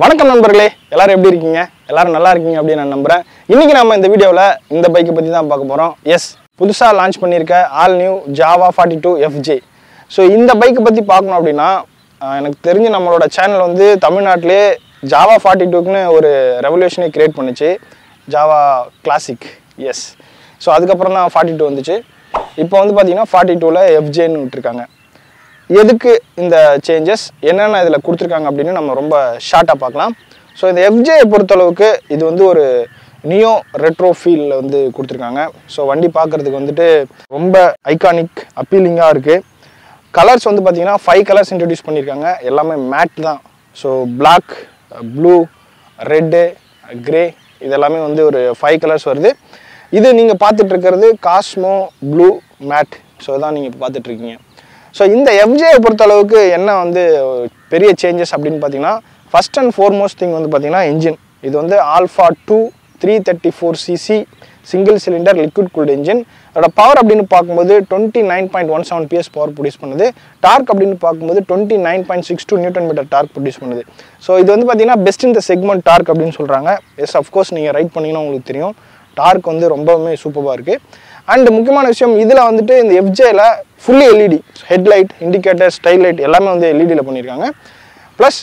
வணக்கம் நண்பர்களே, எல்லாரும் எப்படி இருக்கீங்க? எல்லாரும் நல்லா இருக்கீங்க அப்படின்னு நான் நம்புறேன். இன்னைக்கு நாம இந்த வீடியோவில் இந்த பைக்கை பற்றி தான் பார்க்க போகிறோம். எஸ், புதுசாக லான்ச் பண்ணியிருக்க all new Jawa 42 FJ. So இந்த பைக்கை பற்றி பார்க்கணும் அப்படின்னா, எனக்கு தெரிஞ்சு நம்மளோட சேனல் வந்து தமிழ்நாட்டிலே ஜாவா 42க்குன்னு ஒரு ரெவல்யூஷனே கிரியேட் பண்ணிச்சு. Jawa classic, yes. ஸோ அதுக்கப்புறம் தான் 42 வந்துச்சு. இப்போ வந்து பார்த்தீங்கன்னா 42ல் FJன்னு விட்டுருக்காங்க. எதுக்கு இந்த சேஞ்சஸ், என்னென்ன இதில் கொடுத்துருக்காங்க அப்படின்னு நம்ம ரொம்ப ஷார்ட்டாக பார்க்கலாம். ஸோ இந்த FJ பொறுத்தளவுக்கு இது வந்து ஒரு நியோ ரெட்ரோ ஃபீலில் வந்து கொடுத்துருக்காங்க. ஸோ வண்டி பார்க்குறதுக்கு வந்துட்டு ரொம்ப ஐகானிக், அப்பீலிங்காக இருக்குது. கலர்ஸ் வந்து பார்த்திங்கன்னா 5 கலர்ஸ் இன்ட்ரடியூஸ் பண்ணியிருக்காங்க. எல்லாமே மேட் தான். So black, blue, red, grey, இதெல்லாமே வந்து ஒரு 5 கலர்ஸ் வருது. இது நீங்கள் பார்த்துட்ருக்கிறது காஸ்மோ ப்ளூ மேட். ஸோ இதான் நீங்கள் இப்போ பார்த்துட்ருக்கீங்க. ஸோ இந்த FJயை பொறுத்தளவுக்கு என்ன வந்து பெரிய சேஞ்சஸ் அப்படின்னு பார்த்தீங்கன்னா, ஃபஸ்ட் அண்ட் ஃபோர்மோஸ்ட் திங் வந்து பார்த்திங்கன்னா இன்ஜின். இது வந்து alpha 2 334cc single cylinder liquid cooled engine. அதோட பவர் அப்படின்னு பார்க்கும்போது 29.17 PS பவர் ப்ரொடியூஸ் பண்ணுது. டார்க் அப்படின்னு பார்க்கும்போது 29.62 Nm டார்க் ப்ரொடியூஸ் பண்ணுது. ஸோ இது வந்து பார்த்திங்கன்னா பெஸ்ட் இந்த செக்மெண்ட் டார்க் அப்படின்னு சொல்கிறாங்க. எஸ், அஃப்கோர்ஸ் நீங்கள் ரைட் பண்ணிங்கன்னா உங்களுக்கு தெரியும், டார்க் வந்து ரொம்பவுமே சூப்பராக இருக்குது. அண்ட் முக்கியமான விஷயம், இதில் வந்துட்டு இந்த FJயில் fully LED headlight, indicator, style light எல்லாமே வந்து LEDயில் பண்ணியிருக்காங்க. ப்ளஸ்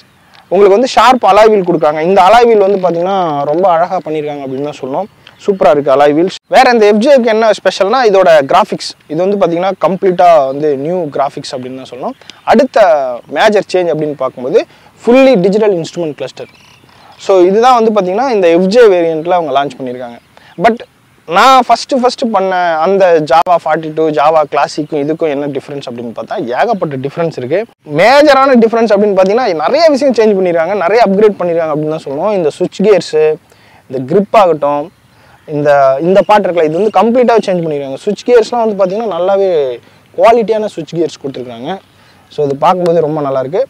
உங்களுக்கு வந்து ஷார்ப் அலாய் வீல் கொடுக்குறாங்க. இந்த அலாய் வீல் வந்து பார்த்திங்கன்னா ரொம்ப அழகாக பண்ணியிருக்காங்க அப்படின்னு தான் சொல்லணும். சூப்பராக இருக்குது அலாய் வீல்ஸ். வேறு இந்த FJக்கு என்ன ஸ்பெஷல்னா, இதோட கிராஃபிக்ஸ் இது வந்து பார்த்திங்கன்னா கம்ப்ளீட்டாக வந்து நியூ கிராஃபிக்ஸ் அப்படின்னு தான் சொல்லணும். அடுத்த மேஜர் சேஞ்ச் அப்படின்னு பார்க்கும்போது fully digital instrument cluster. So இதுதான் வந்து பார்த்திங்கன்னா இந்த FJ வேரியண்ட்டில் அவங்க லான்ச் பண்ணியிருக்காங்க. பட் நான் ஃபஸ்ட்டு பண்ண அந்த ஜாவா 42 ஜாவா கிளாசிக்கும் இதுக்கும் என்ன டிஃப்ரென்ஸ் அப்படின்னு பார்த்தா ஏகப்பட்ட டிஃப்ரென்ஸ் இருக்குது. மேஜரான டிஃப்ரென்ஸ் அப்படின்னு பார்த்தீங்கன்னா நிறைய விஷயம் சேஞ்ச் பண்ணியிருக்காங்க, நிறைய அப்கிரேட் பண்ணியிருக்காங்க அப்படின்னு தான் சொல்லுவோம். இந்த சுவிட்ச் கியர்ஸு, இந்த க்ரிப் ஆகட்டும், இந்த பார்ட் இருக்குல்ல, இது வந்து கம்ப்ளீட்டாக சேஞ்ச் பண்ணியிருக்காங்க. சுவிட்ச் கியர்ஸ்லாம் வந்து பார்த்திங்கன்னா நல்லாவே குவாலிட்டியான சுவிட்ச் கியர்ஸ் கொடுத்துருக்காங்க. ஸோ இது பார்க்கும்போது ரொம்ப நல்லாயிருக்கு.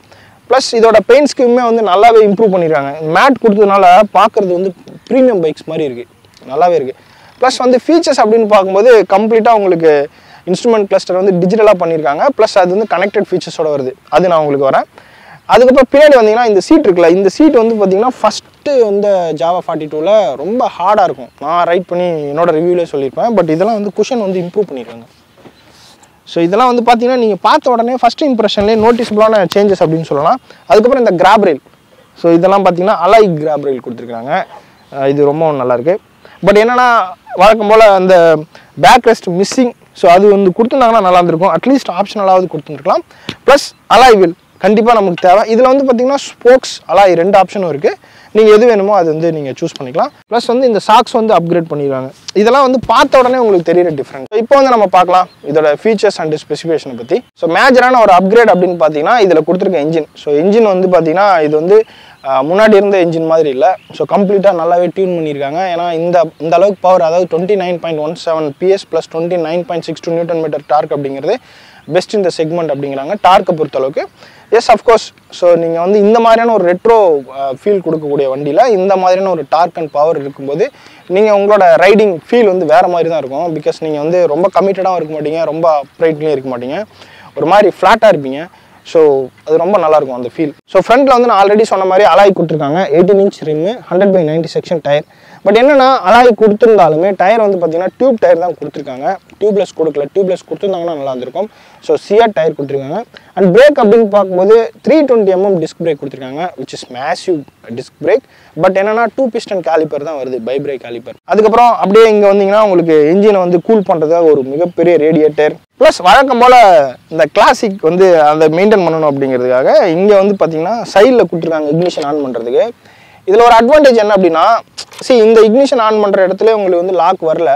ப்ளஸ் இதோட பெயிண்ட் ஸ்கீமே வந்து நல்லாவே இம்ப்ரூவ் பண்ணியிருக்காங்க. மேட் கொடுத்ததுனால பார்க்குறது வந்து ப்ரீமியம் பைக்ஸ் மாதிரி இருக்குது, நல்லாவே இருக்குது. ப்ளஸ் வந்து ஃபீச்சர்ஸ் அப்படின்னு பார்க்கும்போது கம்ப்ளீட்டாக உங்களுக்கு இன்ஸ்ட்ருமெண்ட் கிளஸ்டர் வந்து டிஜிட்டலாக பண்ணியிருக்காங்க. ப்ளஸ் அது வந்து கனெக்டட் ஃபீச்சர்ஸோடு வருது, அது நான் உங்களுக்கு வரேன். அதுக்கப்புறம் பின்னாடி வந்தீங்கன்னா இந்த சீட் இருக்குல்ல, இந்த சீட் வந்து பார்த்திங்கன்னா ஃபஸ்ட்டு இந்த ஜாவா 42வில் ரொம்ப ஹார்டாக இருக்கும். நான் ரைட் பண்ணி என்னோடய ரிவ்யூவிலே சொல்லியிருப்பேன். பட் இதெல்லாம் வந்து குஷன் வந்து இம்ப்ரூவ் பண்ணியிருக்காங்க. ஸோ இதெல்லாம் வந்து பார்த்திங்கன்னா நீங்கள் பார்த்த உடனே ஃபஸ்ட்டு இம்ப்ரெஷன்லேயே நோட்டிஸபிளான சேஞ்சஸ் அப்படின்னு சொல்லலாம். அதுக்கப்புறம் இந்த கிராப் ரெயில், ஸோ இதெல்லாம் பார்த்திங்கன்னா அலாய் கிராப் ரெயில் கொடுத்துருக்காங்க. இது ரொம்ப நல்லாயிருக்கு. பட் என்னென்னா வழக்கம் போல் அந்த பேக் ரெஸ்ட் மிஸ்ஸிங். ஸோ அது வந்து கொடுத்துருந்தாங்கன்னா நல்லா இருந்திருக்கும், அட்லீஸ்ட் ஆப்ஷனலாவது கொடுத்துருக்கலாம். ப்ளஸ் அலாய் வீல் கண்டிப்பாக நமக்கு தேவை. இதில் வந்து பார்த்திங்கன்னா ஸ்போக்ஸ் அலாய் 2 ஆப்ஷனும் இருக்குது. நீங்கள் எது வேணுமோ அது வந்து நீங்கள் சூஸ் பண்ணிக்கலாம். ப்ளஸ் வந்து இந்த சாக்ஸ் வந்து அப்கிரேட் பண்ணிடுவாங்க. இதெல்லாம் வந்து பார்த்த உடனே உங்களுக்கு தெரியுற டிஃப்ரென்ஸ். இப்போ வந்து நம்ம பார்க்கலாம் இதோட ஃபீச்சர்ஸ் அண்ட் ஸ்பெசிஃபிகேஷனை பற்றி. ஸோ மேஜரான ஒரு அப்கிரேட் அப்படின்னு பார்த்திங்கன்னா இதில் கொடுத்துருக்க இன்ஜின். ஸோ இன்ஜின் வந்து பார்த்திங்கன்னா இது வந்து முன்னாடி இருந்த இன்ஜின் மாதிரி இல்லை. ஸோ கம்ப்ளீட்டாக நல்லாவே டியூன் பண்ணியிருக்காங்க. ஏன்னா இந்த அளவுக்கு பவர், அதாவது 29.17 PS ப்ளஸ் 29.62 Nm டார்க் அப்படிங்கிறது பெஸ்ட் இந்த செக்மெண்ட் அப்படிங்கிறாங்க டார்க்கை பொறுத்தளவுக்கு. S, of course. ஸோ நீங்கள் வந்து இந்த மாதிரியான ஒரு ரெட்ரோ ஃபீல் கொடுக்கக்கூடிய வண்டியில் இந்த மாதிரியான ஒரு டார்க் அண்ட் பவர் இருக்கும்போது நீங்கள் உங்களோட ரைடிங் ஃபீல் வந்து வேறு மாதிரி தான் இருக்கும். பிகாஸ் நீங்கள் வந்து ரொம்ப கமிட்டடாகவும் இருக்க மாட்டீங்க, ரொம்ப அப்ரைட்லேயும் இருக்க மாட்டீங்க, ஒரு மாதிரி ஃப்ளாட்டாக இருப்பீங்க. ஸோ அது ரொம்ப நல்லாயிருக்கும் அந்த ஃபீல். ஸோ ஃப்ரண்ட்டில் வந்து நான் ஆல்ரெடி சொன்ன மாதிரி அலாய் கொடுத்துருக்காங்க. 18 inch rim, 100/90 section tyre. But என்னென்னா அலாய் கொடுத்துருந்தாலுமே டயர் வந்து பார்த்திங்கன்னா டியூப் டயர் தான் கொடுத்துருக்காங்க, டியூப்லெஸ் கொடுக்கல. டியூப்லெஸ் கொடுத்துருந்தாங்கன்னா நல்லா இருந்திருக்கும். ஸோ சிஆர் டயர் கொடுத்துருக்காங்க. அண்ட் பிரேக் அப்படின்னு பார்க்கும்போது 320 mm டிஸ்க் பிரேக் கொடுத்துருக்காங்க, which is massive disc brake. But என்னென்னா 2 piston காலிப்பர் தான் வருது, பை பிரேக் காலிப்பர். அதுக்கப்புறம் அப்படியே இங்கே வந்தீங்கன்னா உங்களுக்கு இன்ஜினை வந்து கூல் பண்ணுறதுக்காக ஒரு மிகப்பெரிய ரேடியேட்டர். ப்ளஸ் வழக்கம் போல் இந்த கிளாசிக் வந்து அதை மெயின்டைன் பண்ணணும் அப்படிங்கிறதுக்காக இங்கே வந்து பார்த்திங்கன்னா சைடில் கொடுத்துருக்காங்க இக்னிஷன் ஆன் பண்ணுறதுக்கு. இதில் ஒரு அட்வான்டேஜ் என்ன அப்படின்னா, இந்த இக்னிஷன் ஆன் பண்ணுற இடத்துல உங்களுக்கு வந்து லாக் வரல,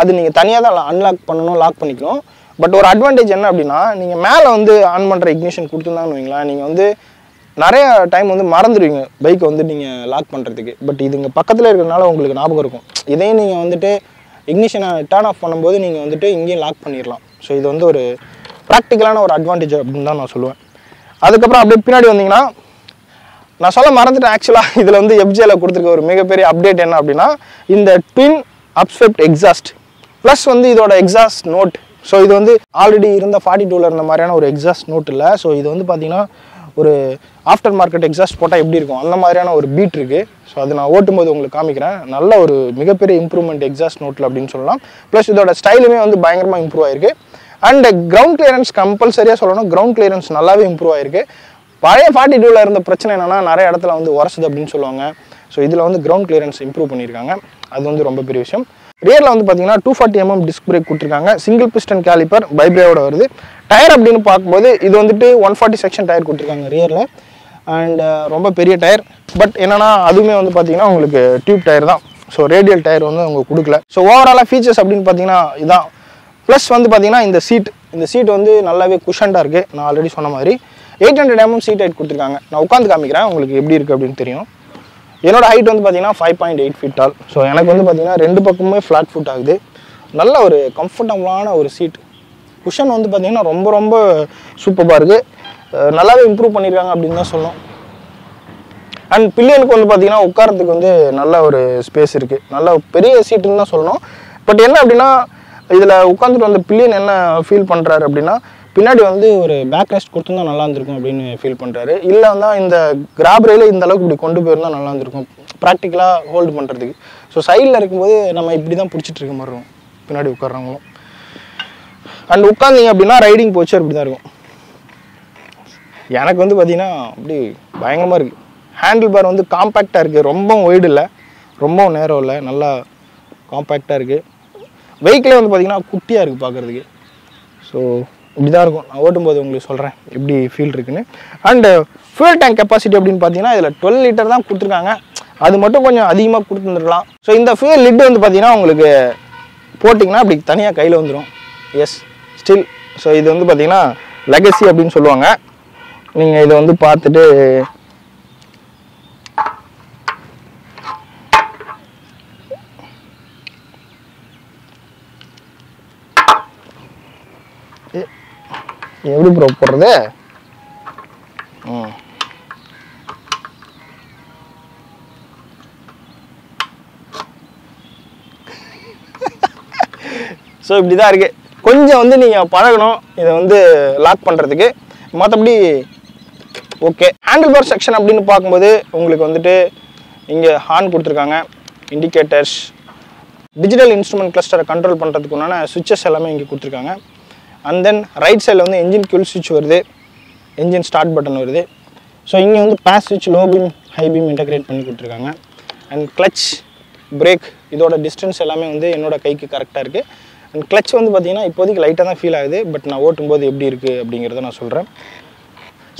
அது நீங்கள் தனியாக தான் அன்லாக் பண்ணணும், லாக் பண்ணிக்கணும். பட் ஒரு அட்வான்டேஜ் என்ன அப்படின்னா, நீங்கள் மேலே வந்து ஆன் பண்ணுற இக்னிஷன் கொடுத்துருந்தாங்கன்னு வைங்களா, நீங்கள் வந்து நிறைய டைம் வந்து மறந்துடுவீங்க பைக்கை வந்து நீங்கள் லாக் பண்ணுறதுக்கு. பட் இது இங்கே பக்கத்தில் இருக்கிறதுனால உங்களுக்கு ஞாபகம் இருக்கும். இதையும் நீங்கள் வந்துட்டு இக்னிஷனை டர்ன் ஆஃப் பண்ணும்போது நீங்கள் வந்துட்டு இங்கேயும் லாக் பண்ணிடலாம். ஸோ இது வந்து ஒரு ப்ராக்டிக்கலான ஒரு அட்வான்டேஜ் அப்படின்னு தான் நான் சொல்லுவேன். அதுக்கப்புறம் அப்படியே பின்னாடி வந்தீங்கன்னா நான் சொல்ல மறந்துட்டேன் ஆக்சுவலாக. இதில் வந்து FJயில் கொடுத்துருக்க ஒரு மிகப்பெரிய அப்டேட் என்ன அப்படின்னா, இந்த ட்வின் அப்ஸ்வெப்ட் எக்ஸாஸ்ட் ப்ளஸ் வந்து இதோட எக்ஸாஸ்ட் நோட். ஸோ இது வந்து ஆல்ரெடி இருந்த 42ல் இருந்த மாதிரியான ஒரு எக்ஸாஸ்ட் நோட் இல்லை. ஸோ இது வந்து பார்த்திங்கன்னா ஒரு ஆஃப்டர் மார்க்கெட் எக்ஸாஸ்ட் போட்டால் எப்படி இருக்கும் அந்த மாதிரியான ஒரு பீட் இருக்குது. ஸோ அதை நான் ஓட்டும்போது உங்களுக்கு காமிக்கிறேன். நல்ல ஒரு மிகப்பெரிய இம்ப்ரூவ்மெண்ட் எக்ஸாஸ்ட் நோட்டில் அப்படின்னு சொல்லலாம். ப்ளஸ் இதோட ஸ்டைலுமே வந்து பயங்கரமாக இம்ப்ரூவ் ஆகிருக்கு. அண்ட் கிரவுண்ட் கிளியரன்ஸ் கம்பல்சரியாக சொல்லணும், கிரவுண்ட் கிளியரன்ஸ் நல்லாவே இம்ப்ரூவ் ஆகிருக்கு. பழைய 42ல இருந்த பிரச்சனை என்னென்னா நிறைய இடத்துல வந்து உரசுது அப்படின்னு சொல்லுவாங்க. ஸோ இதில் வந்து கிரவுண்ட் கிளியரன்ஸ் இம்ப்ரூவ் பண்ணியிருக்காங்க, அது வந்து ரொம்ப பெரிய விஷயம். ரியரில் வந்து பார்த்தீங்கன்னா 240mm டிஸ்க் பிரேக் கொடுத்துருக்காங்க. சிங்கிள் பிஸ்டன் கேலிப்பர் பைப்ரேவோட வருது. டயர் அப்படின்னு பார்க்கும்போது இது வந்துட்டு 140 செக்ஷன் டயர் கொடுத்துருக்காங்க ரியரில். அண்ட் ரொம்ப பெரிய டயர், பட் என்னென்னா அதுவுமே வந்து பார்த்தீங்கன்னா உங்களுக்கு டியூப் டயர் தான். ஸோ ரேடியல் டயர் வந்து அவங்க கொடுக்கல. ஸோ ஓவராலாக ஃபீச்சர்ஸ் அப்படின்னு பார்த்தீங்கன்னா இதான். ப்ளஸ் வந்து பார்த்தீங்கன்னா இந்த சீட் வந்து நல்லாவே குஷன்டாக இருக்குது. நான் ஆல்ரெடி சொன்ன மாதிரி 800mm சீட் ஹைட் கொடுத்துருக்காங்க. நான் உட்காந்து காமிக்கிறேன் உங்களுக்கு எப்படி இருக்குது அப்படின்னு தெரியும். என்னோடய ஹைட் வந்து பார்த்தீங்கன்னா 5.8 feet ஆல். ஸோ எனக்கு வந்து பார்த்தீங்கன்னா ரெண்டு பக்கமுமே ஃப்ளாட் ஃபுட் ஆகுது. நல்ல ஒரு கம்ஃபர்டபுளான ஒரு சீட். குஷன் வந்து பார்த்தீங்கன்னா ரொம்ப ரொம்ப சூப்பராக இருக்குது. நல்லாவே இம்ப்ரூவ் பண்ணியிருக்காங்க அப்படின்னு தான் சொல்லணும். அண்ட் பிள்ளைகளுக்கு வந்து பார்த்தீங்கன்னா உட்காரத்துக்கு வந்து நல்ல ஒரு ஸ்பேஸ் இருக்குது. நல்ல பெரிய சீட்டுன்னு தான் சொல்லணும். பட் என்ன அப்படின்னா இதில் உட்காந்துட்டு வந்த பிள்ளைன் என்ன ஃபீல் பண்ணுறாரு அப்படின்னா பின்னாடி வந்து ஒரு பேக் ரெஸ்ட் கொடுத்துருந்தா நல்லா இருந்திருக்கும் அப்படின்னு ஃபீல் பண்ணுறாரு. இல்லை தான் இந்த கிராப்ரேல இந்த அளவுக்கு இப்படி கொண்டு போயிருந்தா நல்லா இருந்திருக்கும் ப்ராக்டிக்கலாக ஹோல்டு பண்ணுறதுக்கு. ஸோ சைடில் இருக்கும்போது நம்ம இப்படி தான் பிடிச்சிட்டு இருக்க மாதிரி இருக்கும் பின்னாடி உட்காடுறவங்களும். அண்ட் உட்காந்திங்க அப்படின்னா ரைடிங் போச்சு அப்படி தான் இருக்கும். எனக்கு வந்து பார்த்திங்கன்னா அப்படி பயங்கரமாக இருக்குது. ஹேண்டில் பார் வந்து காம்பேக்டாக இருக்குது, ரொம்பவும் ஒய்டு இல்லை ரொம்பவும் நேரம் இல்லை, நல்லா காம்பேக்டாக இருக்குது. வெஹிக்கிளே வந்து பார்த்திங்கன்னா குட்டியாக இருக்குது பார்க்குறதுக்கு. ஸோ இப்படி தான் இருக்கும். நான் ஓட்டும்போது உங்களுக்கு சொல்கிறேன் எப்படி ஃபீல் இருக்குன்னு. அண்டு ஃபியூல் டேங்க் கெப்பாசிட்டி அப்படின்னு பார்த்தீங்கன்னா இதில் 12 லிட்டர் தான் கொடுத்துருக்காங்க. அது மட்டும் கொஞ்சம் அதிகமாக கொடுத்துருந்துருக்கலாம். ஸோ இந்த ஃபியூல் லிட் வந்து பார்த்தீங்கன்னா உங்களுக்கு போட்டிங்கன்னா அப்படி தனியாக கையில் வந்துடும். S still. ஸோ இது வந்து பார்த்தீங்கன்னா லெகசி அப்படின்னு சொல்லுவாங்க. நீங்கள் இதை வந்து பார்த்துட்டு எப்படி ப்ரோ போடுறது. ஸோ இப்படி தான் இருக்குது. கொஞ்சம் வந்து நீங்கள் பழகணும் இதை வந்து லாக் பண்ணுறதுக்கு. மற்றபடி ஓகே. ஹேண்டில் பார் செக்ஷன் அப்படின்னு பார்க்கும்போது உங்களுக்கு வந்துட்டு இங்கே ஹார்ன் கொடுத்துருக்காங்க, இண்டிகேட்டர்ஸ், டிஜிட்டல் இன்ஸ்ட்ருமெண்ட் கிளஸ்டரை கண்ட்ரோல் பண்ணுறதுக்கு உண்டான சுவிட்சஸ் எல்லாமே இங்கே கொடுத்துருக்காங்க. அண்ட் தென் ரைட் சைடில் வந்து என்ஜின் கியூல் ஸ்விட்ச் வருது, என்ஜின் ஸ்டார்ட் பட்டன் வருது. ஸோ இங்கே வந்து பாஸ் ஸ்விட்ச், low beam, high beam integrate பண்ணி கொடுத்துருக்காங்க. அண்ட் கிளச், பிரேக், இதோட டிஸ்டன்ஸ் எல்லாமே வந்து என்னோடய கைக்கு கரெக்டாக இருக்குது. அண்ட் கிளச் வந்து பார்த்திங்கன்னா இப்போதைக்கு லைட்டாக தான் ஃபீல் ஆகுது, பட் நான் ஓட்டும்போது எப்படி இருக்குது அப்படிங்கிறத நான் சொல்கிறேன்.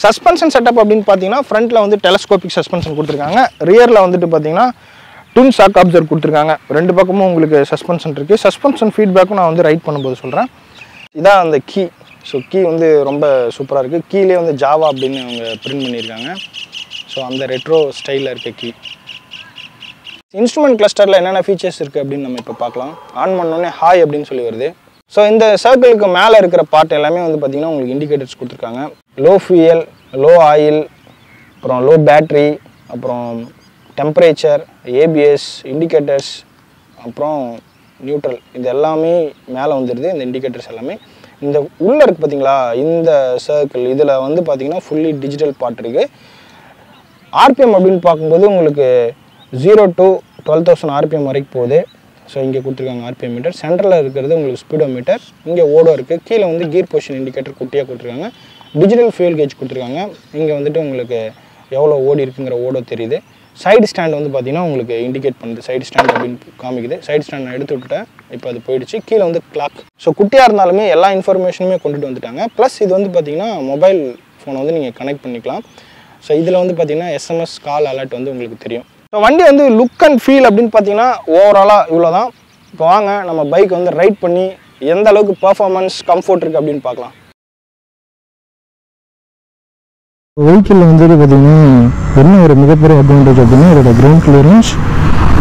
சஸ்பென்ஷன் செட்டப் அப்படின்னு பார்த்தீங்கன்னா ஃப்ரண்ட்டில் வந்து டெலஸ்கோபிக் சஸ்பென்ஷன் கொடுத்துருக்காங்க. ரியரில் வந்துட்டு பார்த்திங்கன்னா ட்வின் ஷாக் அப்சர்வர் கொடுத்துருக்காங்க. ரெண்டு பக்கமும் உங்களுக்கு சஸ்பென்ஷன் இருக்குது. சஸ்பென்ஷன் ஃபீட்பேக்கும் நான் வந்து ரைட் பண்ணும்போது சொல்கிறேன். இதான் அந்த கீ. ஸோ கீ வந்து ரொம்ப சூப்பராக இருக்குது. கீழே வந்து ஜாவா அப்படின்னு அவங்க பிரிண்ட் பண்ணியிருக்காங்க. ஸோ அந்த ரெட்ரோ ஸ்டைலில் இருக்க கீ. இன்ஸ்ட்ருமெண்ட் கிளஸ்டரில் என்னென்ன ஃபீச்சர்ஸ் இருக்குது அப்படின்னு நம்ம இப்போ பார்க்கலாம். ஆன் பண்ணோடனே ஹாய் அப்படின்னு சொல்லி வருது. ஸோ இந்த சர்க்கிளுக்கு மேலே இருக்கிற பார்ட் எல்லாமே வந்து பார்த்திங்கன்னா உங்களுக்கு இண்டிகேட்டர்ஸ் கொடுத்துருக்காங்க. லோ ஃபியூயல், லோ ஆயில், அப்புறம் லோ பேட்ரி, அப்புறம் டெம்பரேச்சர், ஏபிஎஸ், இண்டிகேட்டர்ஸ், அப்புறம் நியூட்ரல், இது எல்லாமே மேலே வந்துடுது. இந்த இண்டிகேட்டர்ஸ் எல்லாமே இந்த உள்ளே இருக்குது பார்த்தீங்களா. இந்த சர்க்கிள் இதில் வந்து பார்த்தீங்கன்னா ஃபுல்லி டிஜிட்டல் பார்ட் இருக்குது. ஆர்பிஎம் அப்படின்னு பார்க்கும்போது உங்களுக்கு 0 to 12,000 RPM வரைக்கும் போகுது. ஸோ இங்கே கொடுத்துருக்காங்க ஆர்பிஎம் மீட்டர். சென்டரில் இருக்கிறது உங்களுக்கு ஸ்பீடோ மீட்டர். இங்கே ஓடோ இருக்குது. கீழே வந்து கீர் பொசிஷன் இண்டிகேட்டர் குட்டியாக கொடுத்துருக்காங்க. டிஜிட்டல் ஃபியூல் கேஜ் கொடுத்துருக்காங்க. இங்கே வந்துட்டு உங்களுக்கு எவ்வளோ ஓடி இருக்குங்கிற ஓடோ தெரியுது. சைடு ஸ்டாண்ட் வந்து பார்த்தீங்கன்னா உங்களுக்கு இண்டிகேட் பண்ணுது. சைடு ஸ்டாண்ட் அப்படின்னு காமிக்குது. சைடு ஸ்டாண்ட் நான் எடுத்து விட்டுட்டேன், இப்போ அது போயிடுச்சு. கீழே வந்து கிளாக். ஸோ குட்டியாக இருந்தாலுமே எல்லா இன்ஃபர்மேஷனுமே கொண்டுட்டு வந்துட்டாங்க. ப்ளஸ் இது வந்து பார்த்தீங்கன்னா மொபைல் ஃபோனை வந்து நீங்கள் கனெக்ட் பண்ணிக்கலாம். ஸோ இதில் வந்து பார்த்தீங்கன்னா எஸ்எம்எஸ், கால் அலர்ட் வந்து உங்களுக்கு தெரியும். ஸோ வண்டி வந்து லுக் அண்ட் ஃபீல் அப்படின்னு பார்த்தீங்கன்னா ஓவராலாக இவ்வளோ தான். இப்போ வாங்க நம்ம பைக் வந்து ரைட் பண்ணி எந்த அளவுக்கு பர்ஃபார்மன்ஸ், கம்ஃபர்ட் இருக்குது அப்படின்னு பார்க்கலாம். வெஹிக்கிளில் வந்துட்டு பார்த்தீங்கன்னா என்ன ஒரு மிகப்பெரிய அட்வான்டேஜ் அப்படின்னா இதோட கிரவுண்ட் கிளியரன்ஸ்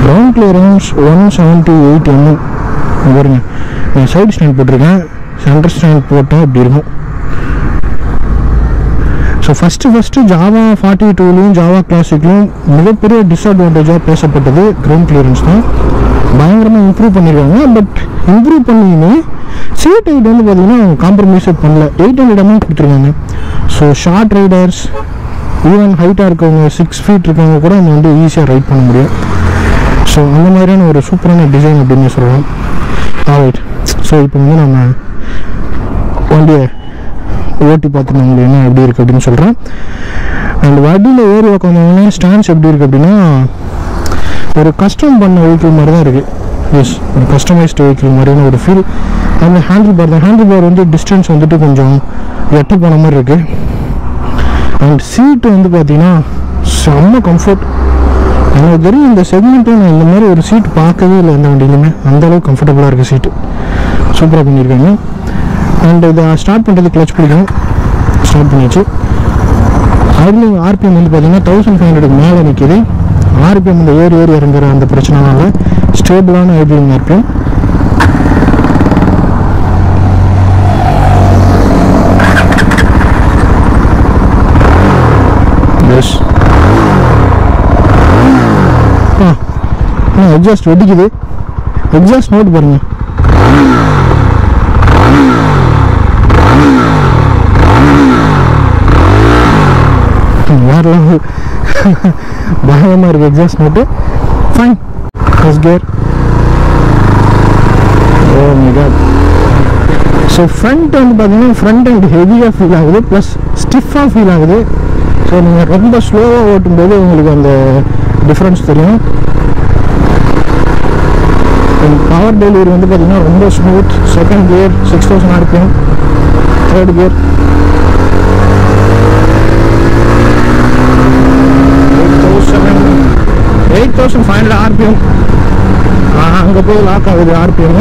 178mm. பாருங்க, நான் சைடு ஸ்டாண்ட் போட்டிருக்கேன், சென்டர் ஸ்டாண்ட் போட்டால் இப்படி இருக்கும். ஸோ ஃபஸ்ட்டு ஜாவா 42லையும் ஜாவா கிளாசிக்லையும் மிகப்பெரிய டிஸ்அட்வான்டேஜாக பேசப்பட்டது கிரவுண்ட் கிளியரன்ஸ் தான். பயங்கரமாக இம்ப்ரூவ் பண்ணியிருக்காங்க. பட் இம்ப்ரூவ் பண்ணியுமே சீட் ஹைட் வந்து பார்த்தீங்கன்னா காம்ப்ரமைஸே பண்ணல. 800mm கொடுத்துருக்காங்க. ஸோ ஷார்ட் ரைடர்ஸ், ஈவன் ஹைட்டாக இருக்கவங்க 6 feet இருக்கவங்க கூட நம்ம வந்து ஈஸியாக ரைட் பண்ண முடியும். ஸோ அந்த மாதிரியான ஒரு சூப்பரான டிசைன் அப்படின்னு சொல்லலாம். ஆல்ரைட், ஸோ இப்போ வந்து நம்ம வண்டியை ஓட்டி பார்த்து நம்மளுக்கு என்ன எப்படி இருக்குது அப்படின்னு சொல்கிறேன். அந்த வண்டியில் ஏறி உட்காந்தவங்க ஸ்டாண்ட்ஸ் எப்படி இருக்குது அப்படின்னா ஒரு கஸ்டம் பண்ண வெஹிக்கிள் மாதிரி தான் இருக்குது. எஸ், ஒரு கஸ்டமைஸ்டு வெஹிக்கிள் மாதிரியான ஒரு ஃபீல். அந்த ஹேண்டில் பார் தான், ஹேண்டில் பார் வந்து டிஸ்டன்ஸ் வந்துட்டு கொஞ்சம் எட்ட போன மாதிரி இருக்குது. அண்ட் சீட்டு வந்து பார்த்திங்கன்னா செம்ம கம்ஃபர்ட். எனக்கு தெரியும் இந்த செக்மெண்ட்டும் நான் இந்த மாதிரி ஒரு சீட் பார்க்கவே இல்லை எந்த வண்டியிலுமே, அந்தளவுக்கு கம்ஃபர்டபுளாக இருக்குது சீட்டு. சூப்பராக பண்ணியிருக்காங்க. அண்ட் இதை ஸ்டார்ட் பண்ணுறது கிளச் பிடிக்கும். ஸ்டார்ட் பண்ணியாச்சு. அதுலேயும் ஆர்பிஎம் வந்து பார்த்திங்கன்னா 1500 மேலே நிற்கிது. ஆர்பிஎம் இந்த ஏறி ஏறி இறங்குற அந்த பிரச்சனைனால ஸ்டேபிளான ஐபிஎம் ஆர்பிஎம். எஸ், எக்ஸாஸ்ட் வெடிக்குது. எக்ஸாஸ்ட் நோட் பாருங்க. வேறலாம் பயமாக இருக்குது exhaust note. Fine, first gear. Oh my God. So front வந்து பார்த்தீங்கன்னா ஃப்ரண்ட் அண்ட் ஹெவியாக ஃபீல் ஆகுது, ப்ளஸ் ஸ்டிஃபாக ஃபீல் ஆகுது. ஸோ நீங்கள் ரொம்ப ஸ்லோவாக ஓட்டும்போது உங்களுக்கு அந்த டிஃப்ரென்ஸ் தெரியும். பவர் டெலிவரி வந்து பார்த்தீங்கன்னா ரொம்ப smooth. Second gear 6000 RPM, third gear. Eight 8500 RPM அங்கே போய் லாக் ஆகுது RPM.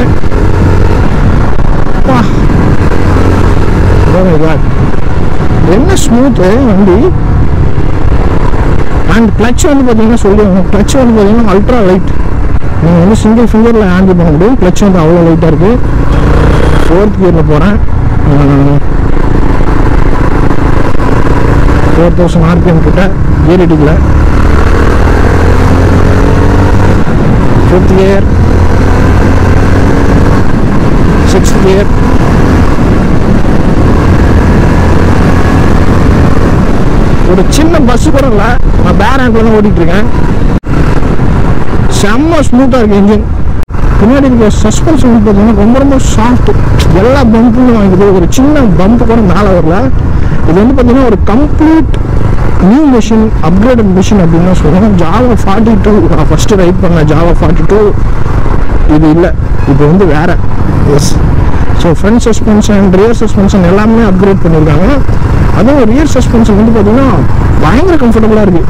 என்ன ஸ்மூத்து வண்டி. அண்ட் கிளச் வந்து பார்த்தீங்கன்னா சொல்லுவாங்க, கிளச் வந்து பார்த்தீங்கன்னா அல்ட்ரா லைட். நீங்கள் வந்து சிங்கிள் ஃபிங்கரில் ஹேண்டில் பண்ண முடியும். கிளச் வந்து அவ்வளோ லைட்டாக இருக்குது. ஃபோர்த் கியரில் போகிறேன். 4000 RPM கிட்ட கியர் இடிக்கல. ஃபிஃப்த் கியர், சிக்ஸ்த் கியர், ஒரு சின்ன பஸ்ஸு கூட இல்லை, நான் பேர் ஹேண்டில் தான் ஓட்டிகிட்ருக்கேன். செம்ம ஸ்மூத்தாக இருக்குது இன்ஜின். பின்னாடி இருக்கிற சஸ்பென்ஸ் வந்து பார்த்தீங்கன்னா ரொம்ப ரொம்ப சாஃப்ட்டு. எல்லா பம்பும் வாங்கிது, ஒரு சின்ன பம்பு கூட மேலே வரல. இது வந்து பார்த்தீங்கன்னா ஒரு complete new machine, upgraded machine அப்படின்னு சொல்லுவோம். ஜாவா 42 நான் ஃபஸ்ட்டு ரைட் பண்ணேன், ஜாவா 42 இது இல்லை, இப்போ வந்து வேறு. Yes, so front suspension, rear suspension எல்லாமே அப்கிரேட் பண்ணியிருக்காங்க. அதுவும் ரியர் சஸ்பென்ஷன் வந்து பார்த்தீங்கன்னா பயங்கர கம்ஃபர்டபுளாக இருக்குது.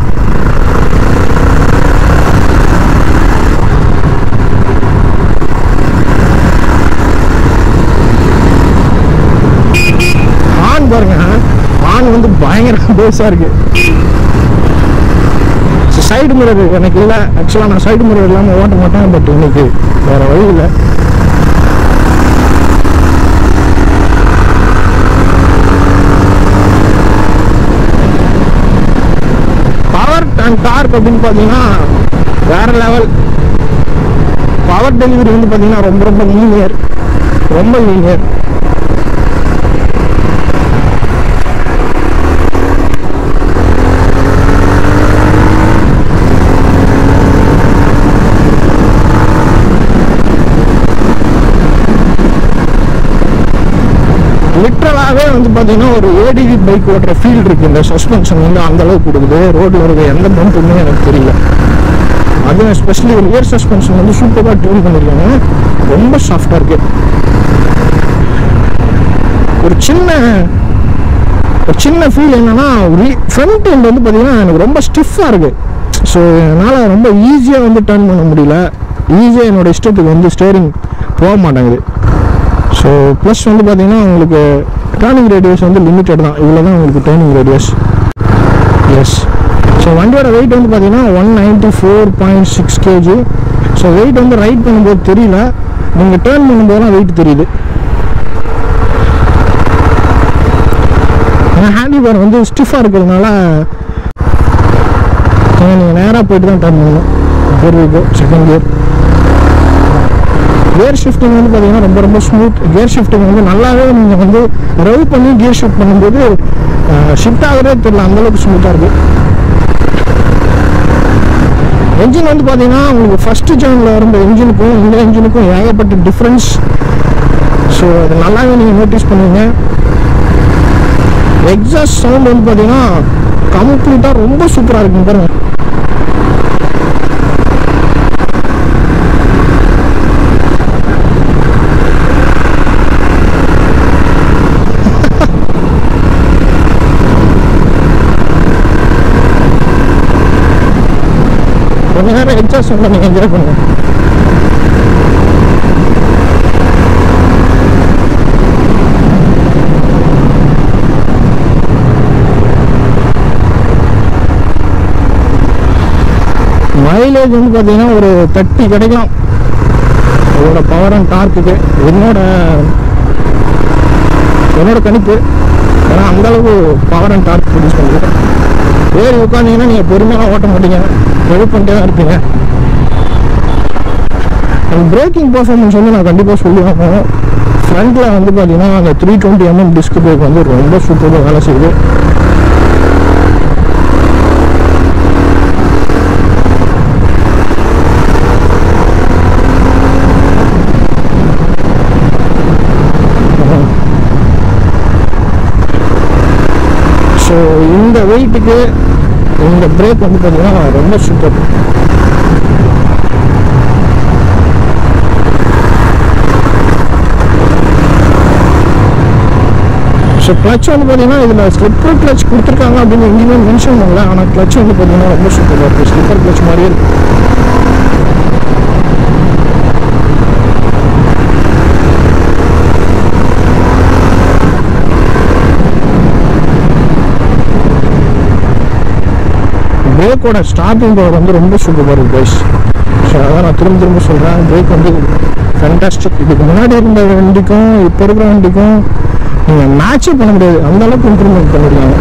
வந்து பயங்கர பேஸா இருக்கு. சைடு மிரர் எனக்கு இல்லை, ஆக்சுவலாக நான் சைடு மிரர் இல்லாமல் ஓட்ட மாட்டேன், பட் எனக்கு வேற வழி இல்லை. பவர் அண்ட் டார்க் அப்படின்னு பார்த்தீங்கன்னா வேற லெவல். பவர் டெலிவரி வந்து பார்த்தீங்கன்னா ரொம்ப ரொம்ப லீனியர், ரொம்ப லீனியர். லிட்ரலாகவே வந்து பார்த்தீங்கன்னா ஒரு ஏடிவி பைக் ஓட்டுற ஃபீல் இருக்குது. இந்த சஸ்பென்ஷன் வந்து அந்தளவுக்கு கொடுக்குது. ரோட்டில் இருக்க எந்த பம்புமே எனக்கு தெரியல. அதுவும் எஸ்பெஷலி ரியர் சஸ்பென்ஷன் வந்து சூப்பராக டியூன் பண்ணியிருக்காங்க, ரொம்ப சாஃப்டாக இருக்குது. ஒரு சின்ன ஃபீல் என்னென்னா ஃப்ரண்ட் எண்ட் வந்து பார்த்தீங்கன்னா எனக்கு ரொம்ப ஸ்டிஃபாக இருக்குது. ஸோ என்னால் ரொம்ப ஈஸியாக வந்து டர்ன் பண்ண முடியல, ஈஸியாக என்னோடய இஷ்டத்துக்கு வந்து ஸ்டேரிங் போக மாட்டேங்குது. ஸோ ப்ளஸ் வந்து பார்த்தீங்கன்னா உங்களுக்கு டேர்னிங் ரேடியஸ் வந்து லிமிட்டட் தான், இவ்வளோ தான் உங்களுக்கு டேர்னிங் ரேடியஸ். எஸ், ஸோ வண்டியோட வெயிட் வந்து பார்த்தீங்கன்னா 194.6 kg. ஸோ வெயிட் வந்து ரைட் பண்ணும்போது தெரியல, நீங்கள் டேர்ன் பண்ணும்போதுலாம் வெயிட் தெரியுது. ஆனால் ஹேண்டில் பார் வந்து ஸ்டிஃபாக இருக்கிறதுனால நீங்கள் நேராக போய்ட்டு தான் டேர்ன் பண்ணணும். செகண்ட் கியர், gear shifting வந்து பாத்தீங்கன்னா ரொம்ப ரொம்ப ஸ்மூத். gear shifting வந்து நல்லாவே நீங்க வந்து ரவ் பண்ணி gear shift பண்ணும்போது ஷிஃப்ட் ஆகவே தெரியல, அந்த அளவுக்கு ஸ்மூத்தா இருக்கு. என்ஜின் வந்து பாத்தீங்கன்னா உங்களுக்கு ஃபர்ஸ்ட் ஜென்ல இருந்த என்ஜினுக்கும் இந்த என்ஜினுக்கும் ஏகப்பட்ட டிஃபரன்ஸ். ஸோ அது நல்லாவே நீங்க நோட்டீஸ் பண்ணுவீங்க. எக்ஸாஸ்ட் சவுண்ட் வந்து பாத்தீங்கன்னா கம்ப்ளீட்டா ரொம்ப சூப்பரா இருக்குங்க பாருங்க. எக்ஸாஸ்ட் சவுண்ட் நீங்க என்ஜாய் பண்ணுங்க. மைலேஜ் வந்து பாத்தீங்கன்னா ஒரு 30 கிடைக்கும் இதோட பவர் அண்ட் டார்க்குக்கு. என்னோட கணிப்பு ஏன்னா அந்த அளவுக்கு பவர் அண்ட் டார்க் ப்ரொடியூஸ் பண்ணுங்க. வேறு உட்காந்தீங்கன்னா நீங்க பொறுமையாக ஓட்ட மாட்டீங்க, ஹெல்ப் பண்ணிட்டே தான் இருப்பீங்க. பிரேக்கிங் பர்ஃபார்மன்ஸ் வந்து நான் கண்டிப்பாக சொல்லுவேன். ஃப்ரண்ட்ல வந்து பார்த்தீங்கன்னா அந்த 320mm டிஸ்க் பிரேக் வந்து ரொம்ப சூப்பராக வேலை செய்யுது. ஸோ இந்த வெயிட்டுக்கு இந்த பிரேக் வந்து பார்த்தீங்கன்னா ரொம்ப சூப்பர். ஸோ கிளச் வந்து பார்த்தீங்கன்னா இதில் ஸ்லிப்பர் கிளச் கொடுத்துருக்காங்க அப்படின்னு எங்கேயுமே மென்ஷன் பண்ணல, ஆனால் கிளச் வந்து பார்த்தீங்கன்னா ரொம்ப சூப்பராக இருக்குது, ஸ்லிப்பர் கிளச் மாதிரியே இருக்குது. பிரேக்கோட ஸ்டார்டிங் பவர் வந்து ரொம்ப சூப்பராக இருக்குது கைஸ். ஸோ அதான் நான் திரும்ப திரும்ப சொல்கிறேன், பிரேக் வந்து ஃபேண்டாஸ்டிக். இதுக்கு முன்னாடி இருந்த வண்டிக்கும் இப்போ இருக்கிற வண்டிக்கும் நீங்கள் மேட்சே பண்ண முடியாது, அந்த அளவுக்கு இம்ப்ரூவ்மெண்ட் பண்ணிருக்காங்க.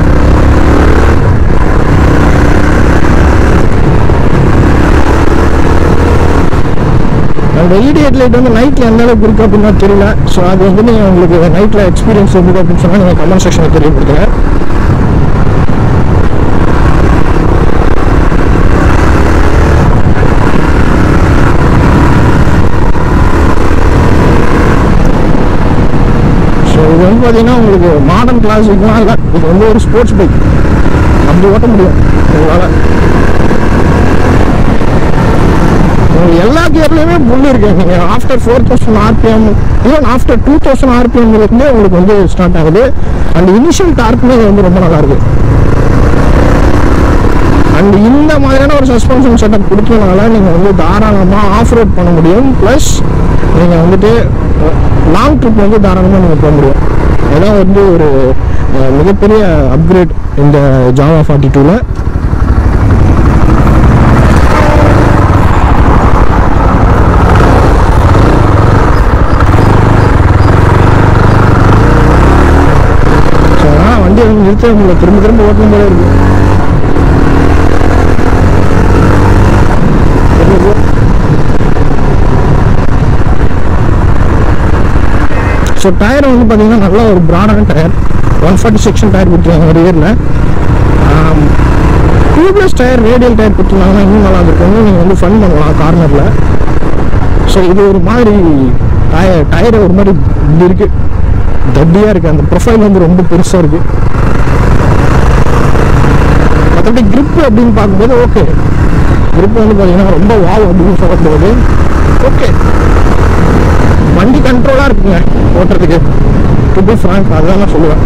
எல்இடி ஹெட்லைட் வந்து நைட்டில் எந்த அளவுக்கு இருக்குது அப்படின்னா தெரியல. ஸோ அது வந்து நீங்கள் உங்களுக்கு நைட்டில் எக்ஸ்பீரியன்ஸ் இருக்குது அப்படின்னு சொன்னால் நீங்கள் கமெண்ட் செக்ஷனில் தெரியப்படுத்துங்க. இது வந்து பார்த்தீங்கன்னா உங்களுக்கு மாடர்ன் கிளாஸிக்லாம் இல்லை, இது வந்து ஒரு ஸ்போர்ட்ஸ் பைக், அப்படி ஓட்ட முடியும் உங்களால். உங்களுக்கு எல்லா கியர்லையுமே புல் இருக்குது. நீங்கள் after 4000 RPM even after 2000 RPM இருக்குமே உங்களுக்கு வந்து ஸ்டார்ட் ஆகுது. அண்ட் இனிஷியல் டார்க்குமே இது வந்து ரொம்ப நல்லாயிருக்கு. அண்ட் இந்த மாதிரியான ஒரு சஸ்பென்ஷன் செட்டப் கொடுத்ததுனால நீங்கள் வந்து தாராளமாக ஆஃப் ரோட் பண்ண முடியும். ப்ளஸ் நீங்கள் வந்துட்டு லாங் ட்ரிப் வந்து தாராளமாக நீங்கள் போக முடியும். ஏன்னா வந்து ஒரு மிகப்பெரிய அப்கிரேட் இந்த ஜாவா 42ல. வண்டி வந்து நிறுத்த முடியல, திரும்ப திரும்ப ஓட்டணும் போல இருக்கு. ஸோ டயர் வந்து பார்த்தீங்கன்னா நல்லா ஒரு ப்ராடான டயர், 140 செக்ஷன் டயர் கொடுத்துருக்காங்க ஒரு இயரில். டியூப்லெஸ் டயர் ரேடியல் டயர் கொடுத்துருந்தாங்கன்னா இன்னும் நல்லா இருக்கும், நீங்கள் வந்து ஃபன் பண்ணலாம் கார்னரில். ஸோ இது ஒரு மாதிரி டயர் ஒரு மாதிரி இப்படி இருக்குது, தட்டியாக இருக்குது, அந்த ப்ரொஃபைல் வந்து ரொம்ப பெருசாக இருக்குது. மற்றபடி க்ரிப்பு அப்படின்னு பார்க்கும்போது ஓகே, க்ரிப்பு வந்து பார்த்தீங்கன்னா ரொம்ப வாவ் அப்படின்னு சொல்லும்போது ஓகே, வண்டி கண்ட்ரோலாக இருக்குங்க ஓட்டுறதுக்கு. டு பி ஃப்ராங்க் அதுதான் நான் சொல்லுவேன்.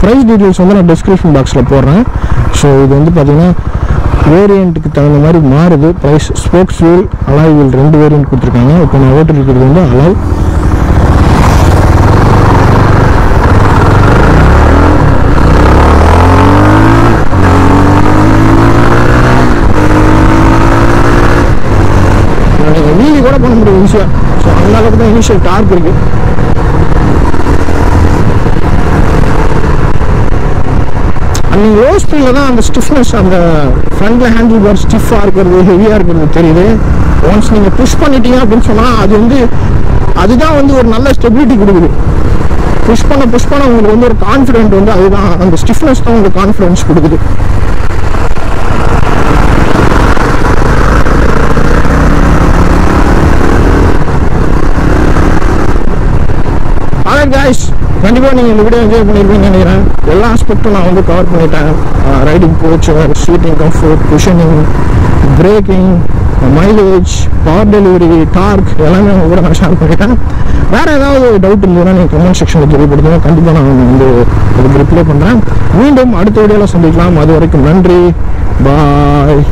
ப்ரைஸ் டீட்டெயில்ஸ் வந்து நான் டிஸ்கிரிப்ஷன் பாக்ஸில் போடுறேன். ஸோ இது வந்து பார்த்தீங்கன்னா வேரியண்ட்டுக்கு தகுந்த மாதிரி மாறுது price. Spokes wheel, alloy wheel 2 variant கொடுத்துருக்காங்க. இப்போ நான் ஓட்டு இருக்கிறது வந்து அலாய். இனிஷியல் டார்க் இருக்கு. அன்னைக்கு ரோஸ் ஸ்ப்ரிங்கில் தான் அந்த ஸ்டிஃப்னஸ் அந்த ஃப்ரண்ட்டில் ஹேண்டில் பார் ஸ்டிஃபாக இருக்கிறது ஹெவியாக இருக்கிறது தெரியுது. ஒன்ஸ் நீங்கள் புஷ் பண்ணிட்டீங்க அப்படின்னு சொன்னால் அது வந்து அதுதான் வந்து ஒரு நல்ல ஸ்டெபிலிட்டி கொடுக்குது. புஷ் பண்ண உங்களுக்கு வந்து ஒரு கான்ஃபிடென்ட் வந்து அதுதான் அந்த ஸ்டிஃப்னஸ் தான் உங்களுக்கு கான்ஃபிடென்ஸ் கொடுக்குது. கண்டிப்பாக நீங்கள் இந்த வீடியோ என்ஜாய் பண்ணியிருப்பீங்கன்னு நினைக்கிறேன். எல்லா ஆஸ்பெக்டும் நான் வந்து கவர் பண்ணிட்டேன். Riding posture, seating comfort, cushioning, braking, mileage, power delivery, torque எல்லாமே உங்கள் கூட நான் ஷேர் பண்ணிட்டேன். வேறு ஏதாவது டவுட் இருந்ததுன்னா நீங்கள் கமெண்ட் செக்ஷனில் தெரியப்படுத்துங்க. கண்டிப்பாக நான் வந்து அதுக்கு ரிப்ளை பண்ணுறேன். மீண்டும் அடுத்த வீடியோவில் சந்திக்கலாம். அது வரைக்கும் நன்றி, பாய்.